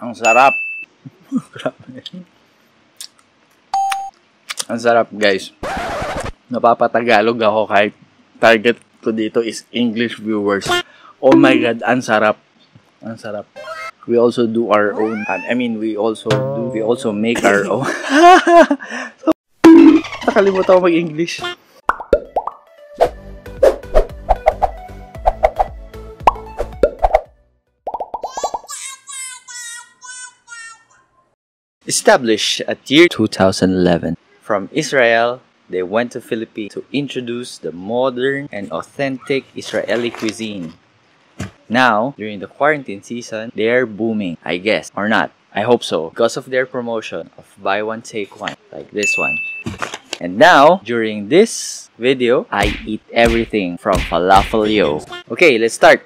Ang sarap. Ang sarap, guys. Napapatagalog ako kahit target ko dito is English viewers. Oh my God, ang sarap. Ang sarap. We also do our own. I mean, we also make our own. So, nakalimutan ako mag-English. Established at year 2011. From Israel, they went to Philippines to introduce the modern and authentic Israeli cuisine. Now, during the quarantine season, they're booming, I guess, or not. I hope so, because of their promotion of buy one, take one, like this one. And now, during this video, I eat everything from Falafel Yo. Okay, let's start.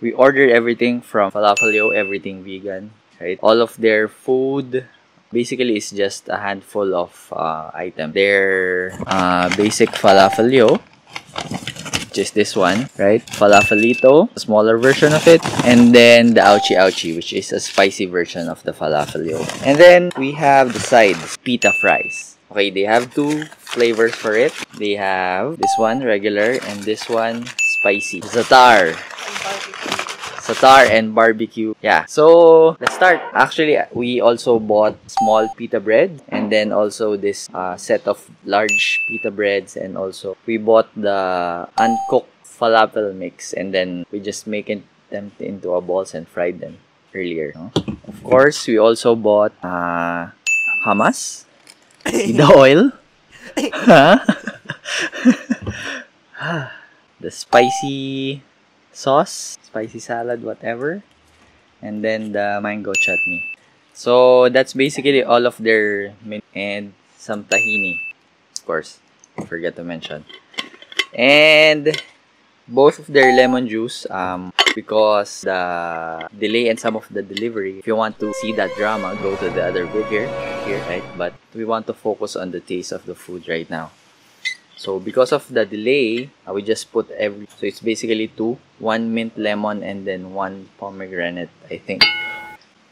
We ordered everything from Falafel Yo, everything vegan. Right? All of their food basically is just a handful of items. Their basic falafel yo, which is this one, right? Falafelito, a smaller version of it. And then the ouchie ouchie, which is a spicy version of the falafel yo. And then we have the sides, pita fries. Okay, they have two flavors for it. They have this one, regular, and this one, spicy. Za'atar. Za'atar and barbecue. Yeah, so let's start. Actually, we also bought small pita bread and then also this set of large pita breads, and also we bought the uncooked falafel mix, and then we just make them into a balls and fried them earlier. No? Of course, we also bought hummus, the oil, the spicy sauce, spicy salad, whatever, and then the mango chutney. So that's basically all of their menu, and some tahini, of course, I forget to mention, and both of their lemon juice, because the delay and some of the delivery. If you want to see that drama, go to the other video here, right? But we want to focus on the taste of the food right now. So because of the delay, we just put every, so it's basically two, one mint lemon and then one pomegranate, I think.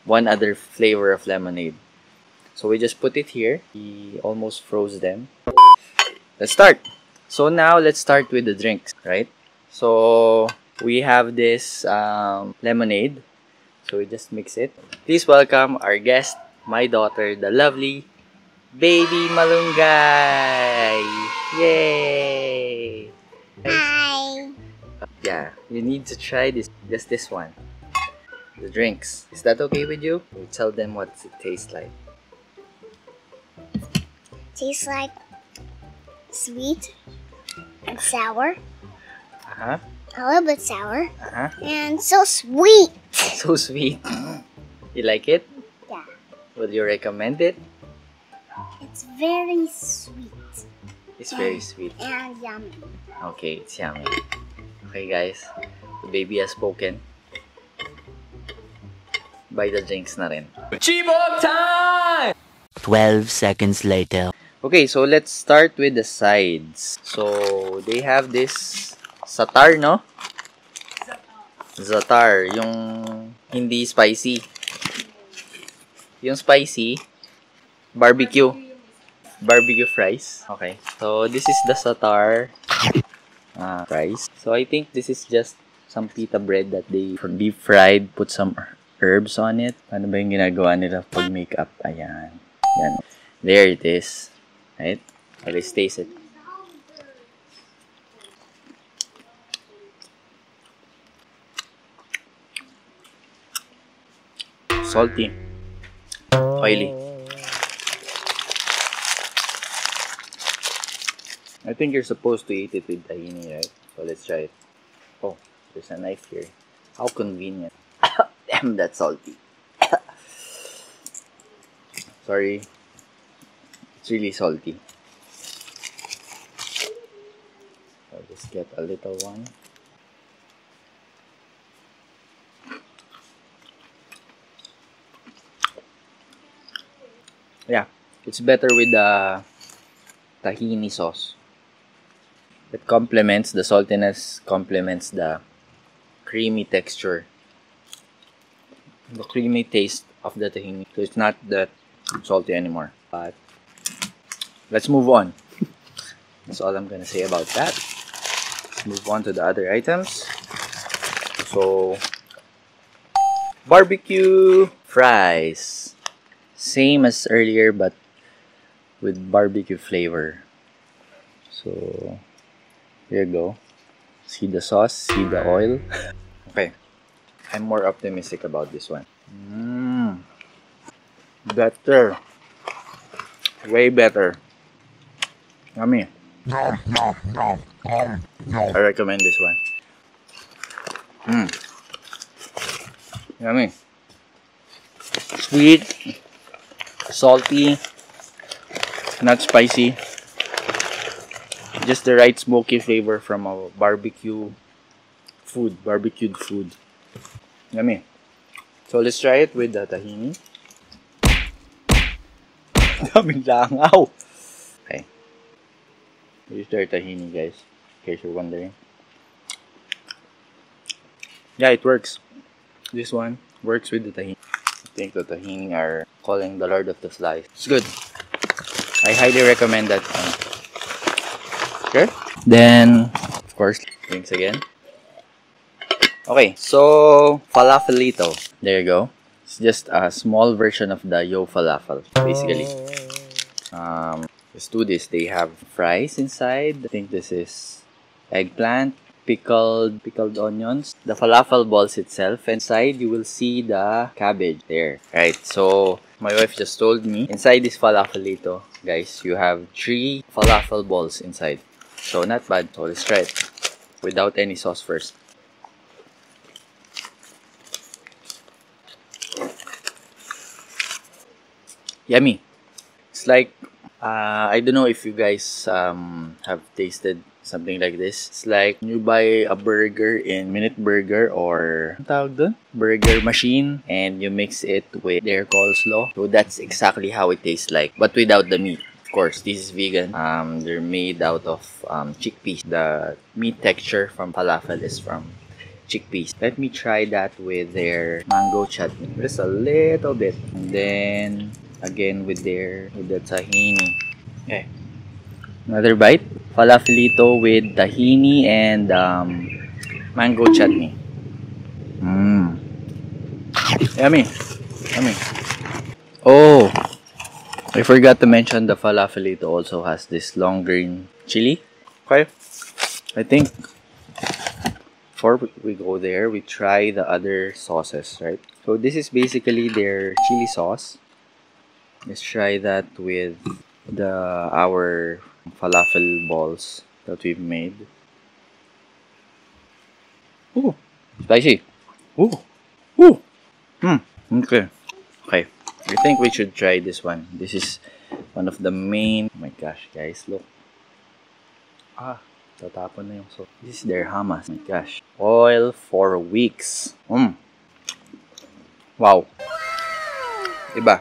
One other flavor of lemonade. So we just put it here. We almost froze them. Let's start. So now let's start with the drinks, right? So we have this lemonade. So we just mix it. Please welcome our guest, my daughter, the lovely Baby Malunggay. Yay! Hi! Yeah, you need to try this, just this one. The drinks. Is that okay with you? We'll tell them what it tastes like. Tastes like sweet and sour. Uh-huh. A little bit sour. Uh-huh. And so sweet! So sweet. You like it? Yeah. Would you recommend it? It's very sweet. It's very sweet. And yummy. Okay, it's yummy. Okay, guys. The baby has spoken. Buy the drinks na rin. Chibok time! 12 seconds later. Okay, so let's start with the sides. So, they have this Za'atar, no? Za'atar. Yung hindi spicy. Yung spicy, barbecue fries. Okay, so this is the Za'atar fries. So I think this is just some pita bread that they deep fried, put some herbs on it. Ano ba yung ginagawa nila pag makeup? Ayan. Ayan. There it is. Right? So let's taste it. Salty. Oily. I think you're supposed to eat it with tahini, right? So let's try it. Oh, there's a knife here. How convenient. Damn, that's salty. Sorry. It's really salty. I'll just get a little one. Yeah, it's better with the tahini sauce. It complements, the saltiness complements the creamy texture, the creamy taste of the tahini. So it's not that salty anymore. But let's move on. That's all I'm gonna say about that. Let's move on to the other items. So, barbecue fries, same as earlier but with barbecue flavor. So here you go. See the sauce, see the oil. Okay, I'm more optimistic about this one. Better, way better. Yummy. I recommend this one. Yummy. Sweet, salty, not spicy. Just the right smoky flavor from a barbecued food. Yummy. So let's try it with the tahini. Daming langaw. Okay. Here's their tahini, guys. In case you're wondering. Yeah, it works. This one works with the tahini. I think the tahini are calling the Lord of the Flies. It's good. I highly recommend that one. Okay. Then, of course, drinks again. Okay, so falafelito. There you go. It's just a small version of the Yo falafel, basically. Let's do this. They have fries inside. I think this is eggplant, pickled onions, the falafel balls itself. Inside, you will see the cabbage there. Right. So my wife just told me inside this falafelito, guys, you have 3 falafel balls inside. So not bad. So let's try it without any sauce first. Yummy. It's like, I don't know if you guys have tasted something like this. It's like you buy a burger in Minute Burger or Burger Machine and you mix it with their coleslaw. So that's exactly how it tastes like, but without the meat. Of course, this is vegan. They're made out of chickpeas. The meat texture from falafel is from chickpeas. Let me try that with their mango chutney, just a little bit, and then again with the tahini. Okay, another bite. Falafelito with tahini and mango chutney. Yummy, yummy. Oh, I forgot to mention the falafelito also has this long green chili. Okay, I think before we go there, we try the other sauces, right? So this is basically their chili sauce. Let's try that with our falafel balls that we've made. Ooh, spicy. Ooh, ooh. Okay. Okay. I think we should try this one. This is one of the main. Oh my gosh, guys, look. Tatapon na yung sauce. This is their hummus. Oh my gosh. Oil for weeks. Wow. Iba.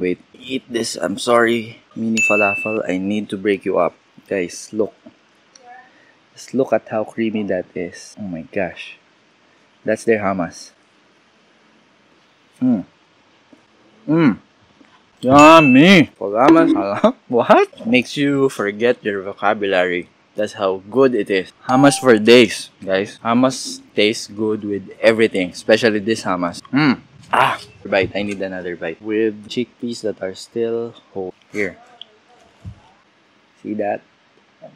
Wait, eat this. I'm sorry, mini falafel. I need to break you up. Guys, look. Just look at how creamy that is. Oh my gosh. That's their hummus. Yummy. Hummus. What? Makes you forget your vocabulary. That's how good it is. Hummus for days, guys. Hummus tastes good with everything, especially this hummus. Bite. I need another bite with chickpeas that are still whole. Here. See that? Oh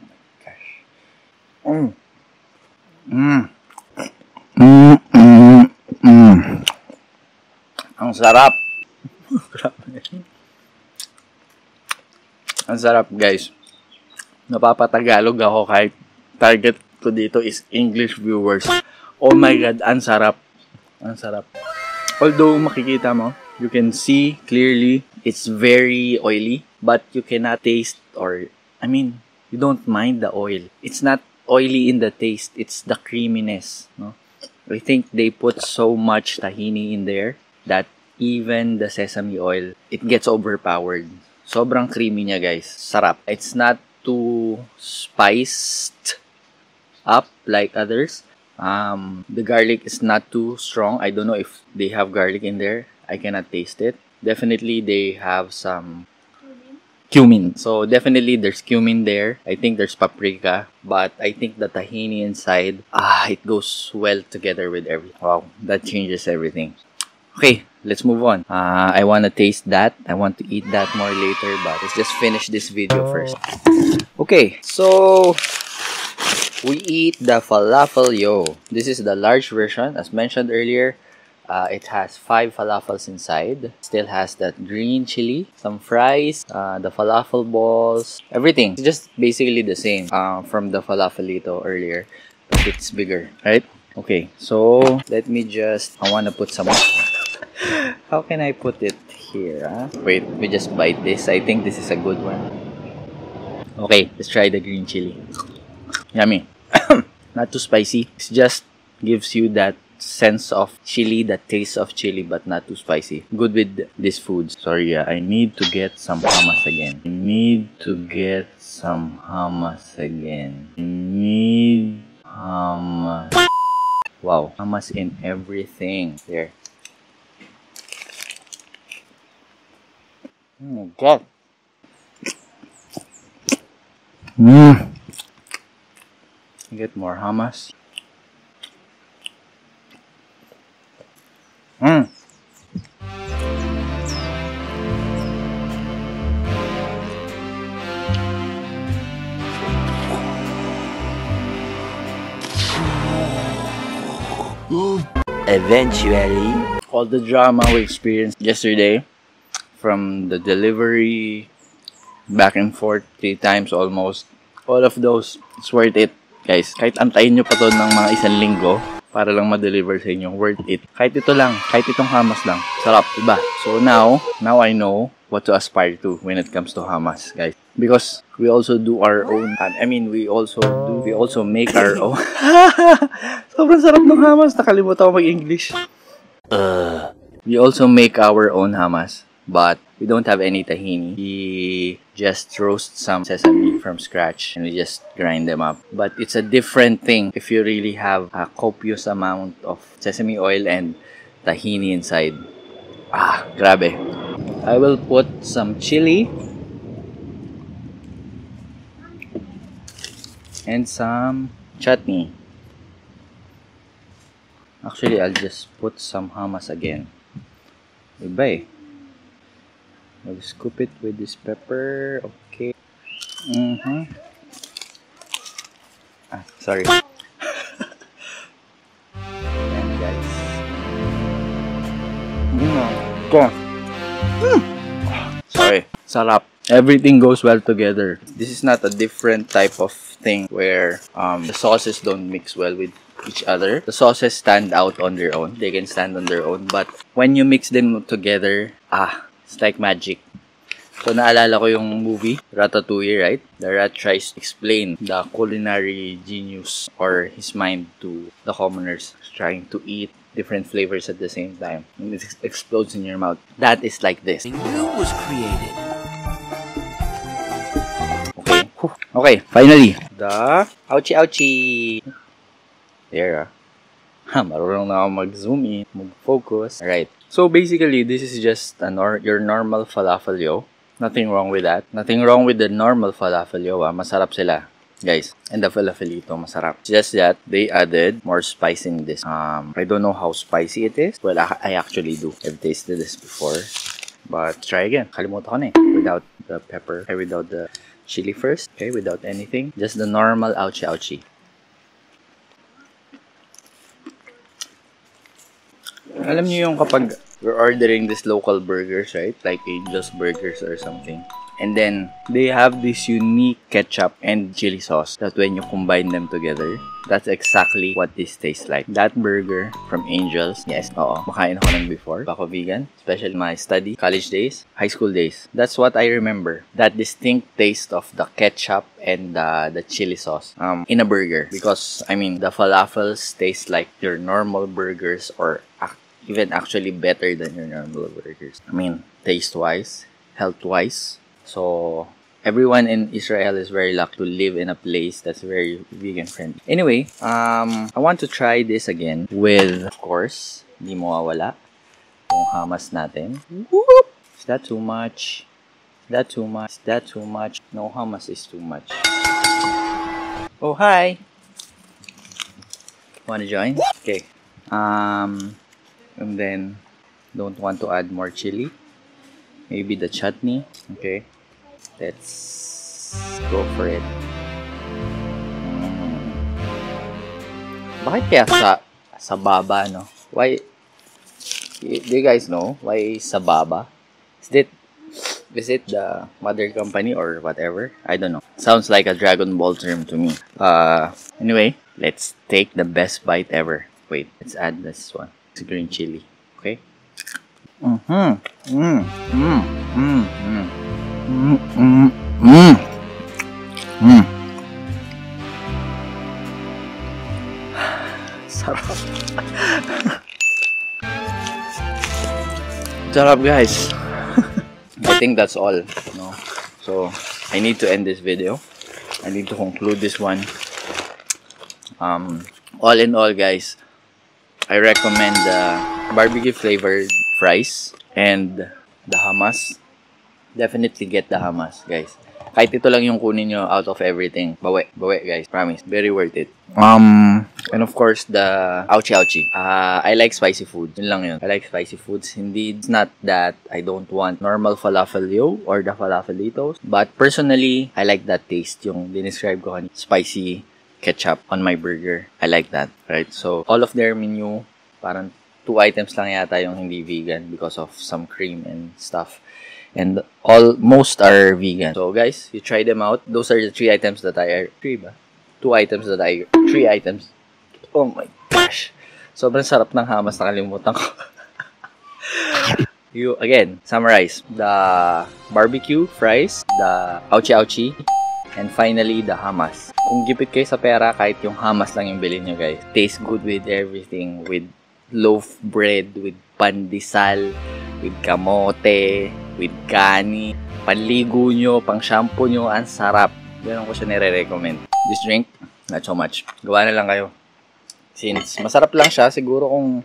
my gosh. Ang sarap. Ang sarap, guys. Napapatagalog ako kahit target ko dito is English viewers. Oh my God, ang sarap. Ang sarap. Although makikita mo, you can see clearly it's very oily, but you cannot taste, or I mean, you don't mind the oil. It's not oily in the taste, it's the creaminess, no? I think they put so much tahini in there that even the sesame oil, it gets overpowered. Sobrang creamy niya, guys. Sarap. It's not too spiced up like others, The garlic is not too strong. I don't know if they have garlic in there. I cannot taste it. Definitely they have some cumin. So definitely there's cumin there. I think there's paprika, but I think the tahini inside, it goes well together with everything. Wow, that changes everything. Okay, let's move on. I want to taste that. I want to eat that more later, but let's just finish this video first. Okay, so we eat the falafel yo. This is the large version, as mentioned earlier. It has 5 falafels inside. Still has that green chili, some fries, the falafel balls, everything. It's just basically the same from the falafelito earlier, but it's bigger, right? Okay, so let me just... I want to put some... How can I put it here? Wait, let me just bite this. I think this is a good one. Okay, let's try the green chili. Yummy. Not too spicy. It just gives you that sense of chili, that taste of chili, but not too spicy. Good with this food. Sorry, I need to get some hummus again. Wow, hummus in everything. There. Oh my god. Get more hummus. Eventually, all the drama we experienced yesterday, from the delivery, back and forth 3 times almost, all of those, it's worth it, guys. Kahit antayin nyo pa to ng mga 1 linggo para lang ma-deliver sa inyo, worth it. Kahit ito lang, kahit itong hummus lang, sarap, diba? So now I know what to aspire to when it comes to hummus, guys, because we also do our own. We also make our own. Sobrang sarap ng hummus, nakalimutan ko mag-English. We also make our own hummus, but we don't have any tahini. We just roast some sesame from scratch and we just grind them up. But it's a different thing if you really have a copious amount of sesame oil and tahini inside. Grabe. I will put some chili and some chutney. Actually, I'll just put some hummus again. Goodbye. I'll scoop it with this pepper. Okay. Sorry. And guys. Sorry. Sarap. Everything goes well together. This is not a different type of thing where the sauces don't mix well with each other. The sauces stand out on their own. They can stand on their own. But when you mix them together, it's like magic. So, naalala ko yung movie, Ratatouille, right? The rat tries to explain the culinary genius or his mind to the commoners, trying to eat different flavors at the same time. And it explodes in your mouth. That is like this. Who was created? Okay. Okay, finally. The... Ouchie! There, marunong na ako mag-zoom in, mag-focus. Alright. So basically, this is just your normal falafel yo. Nothing wrong with that. Nothing wrong with the normal falafel yo. Masarap sila, guys. And the falafelito, masarap. Just that they added more spice in this. I don't know how spicy it is. Well, I actually do. I've tasted this before, but try again. Kalimutan ko na eh. Without the pepper, without the chili first. Okay, without anything. Just the normal ouchie. Alam niyo yung kapag we're ordering these local burgers, right? Like Angel's Burgers or something. And then, they have this unique ketchup and chili sauce that when you combine them together, that's exactly what this tastes like. That burger from Angel's, yes, makain ako ng before. Bako vegan, especially my study, college days, high school days. That's what I remember. That distinct taste of the ketchup and the chili sauce in a burger. Because, I mean, the falafels taste like your normal burgers or even actually better than your normal burgers. I mean, taste-wise, health-wise. So, everyone in Israel is very lucky to live in a place that's very vegan friendly. Anyway, I want to try this again with, of course, di mawawala yung hummus natin. Whoop! Is that too much? Is that too much? Is that too much? No, hummus is too much. Oh, hi! Wanna join? Okay. And then, don't want to add more chili. Maybe the chutney. Okay. Let's go for it. Bakit kaya sa baba, no? Why? Do you guys know why sa baba? Is it the mother company or whatever? I don't know. Sounds like a Dragon Ball term to me. Anyway, let's take the best bite ever. Wait, let's add this one. It's green chili. Okay? Sarap. Sarap, guys. I think that's all, you know? So I need to end this video. I need to conclude this one. All in all, guys, I recommend the barbecue flavored fries and the hummus. Definitely get the hummus, guys. Kahit ito lang yung kunin nyo out of everything. Bawe, guys. Promise. Very worth it. And of course, the ouchie. I like spicy food. Yun lang yun. I like spicy foods. Indeed, it's not that I don't want normal falafel yo or the falafelitos. But personally, I like that taste. Yung dinescribe ko kanina. Spicy ketchup on my burger. I like that. Right? So, all of their menu, parang 2 items lang yata yung hindi vegan because of some cream and stuff. And most are vegan. So, guys, you try them out. Those are the 3 items that I... 2 items that I... 3 items. Oh my gosh. Sobrang sarap ng hummus, nakalimutan ko. You, again, summarize. The barbecue fries, the ouchie, and finally, the hummus. Kung gipit kayo sa pera, kahit yung hummus lang yung bilhin nyo, guys. Tastes good with everything. With loaf bread, with pandesal, with kamote, with kani. Panligo nyo, pang shampoo nyo, ang sarap. Ganun ko siya nire-recommend. This drink, not so much. Gawa na lang kayo. Since masarap lang siya, siguro kung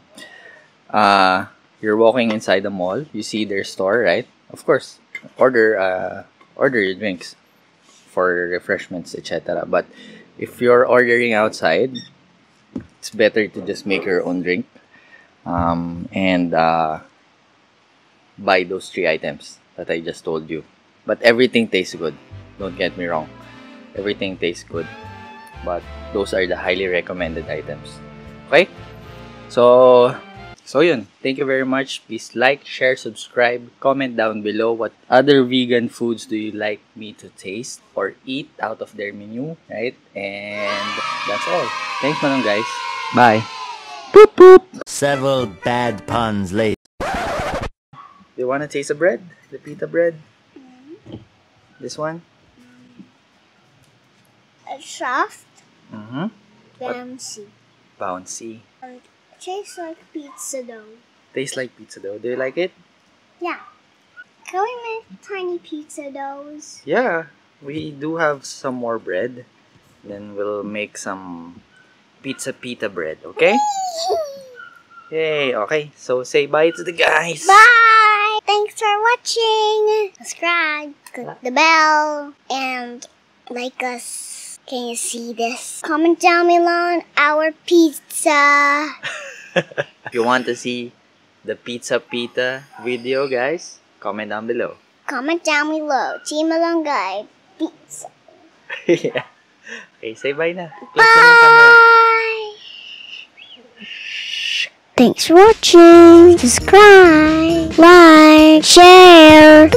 you're walking inside the mall, you see their store, right? Of course, order your drinks for refreshments, etc. But if you're ordering outside, it's better to just make your own drink and buy those 3 items that I just told you. But everything tastes good. Don't get me wrong. Everything tastes good. But those are the highly recommended items. Okay? So yun. Thank you very much. Please like, share, subscribe, comment down below what other vegan foods do you like me to taste or eat out of their menu, right? And that's all. Thanks man, guys. Bye. Boop boop. Several bad puns later. Do you want to taste the bread? The pita bread? This one? Soft. Mm-hmm. Bouncy. Bouncy. Tastes like pizza dough. Tastes like pizza dough. Do you like it? Yeah. Can we make tiny pizza doughs? Yeah. We do have some more bread. Then we'll make some pita bread. Okay? Yay. Okay. So say bye to the guys. Bye. Thanks for watching. Subscribe. Click the bell. And like us. Can you see this? Comment down below on our pizza. If you want to see the pita video, guys, comment down below. Comment down below. Team Along Guy Pizza. Yeah. Okay, say bye na. Bye. Thanks for watching. Subscribe, like, share.